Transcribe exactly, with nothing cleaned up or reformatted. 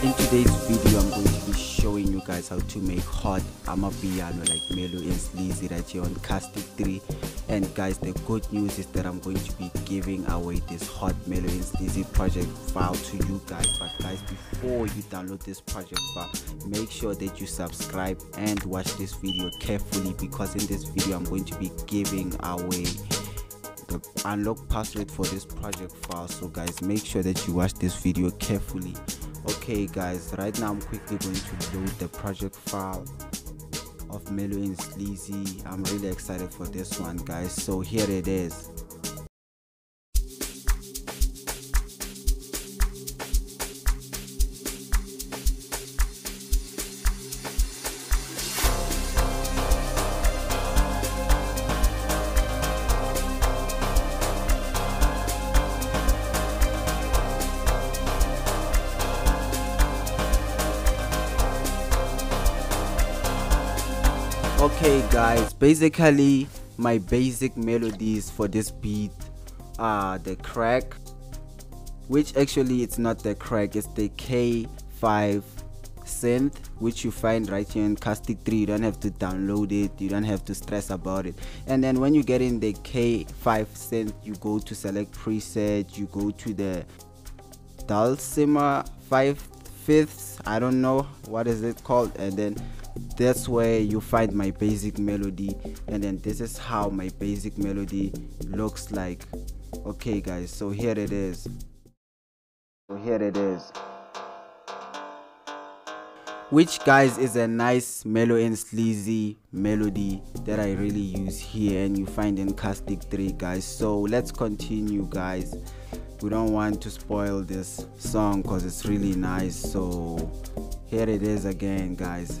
In today's video, I'm going to be showing you guys how to make hot amapiano like Mellow and Sleazy right here on Caustic three. And guys, the good news is that I'm going to be giving away this hot Mellow and Sleazy project file to you guys. But guys, before you download this project file, make sure that you subscribe and watch this video carefully, because in this video I'm going to be giving away the unlock password for this project file. So guys, make sure that you watch this video carefully. Okay guys, right now I'm quickly going to load the project file of Mellow and Sleazy. I'm really excited for this one guys, so here it is. Okay guys, basically my basic melodies for this beat are the crack, which actually it's not the crack, it's the K five synth, which you find right here in Caustic three. You don't have to download it, you don't have to stress about it. And then when you get in the K five synth, you go to select preset, you go to the dulcimer five fifths, I don't know what is it called, and then that's where you find my basic melody. And then this is how my basic melody looks like. Okay guys, so here it is. So here it is, which guys is a nice Mellow and Sleazy melody that I really use here, and you find in Caustic three guys. So let's continue guys, we don't want to spoil this song because it's really nice. So here it is again guys.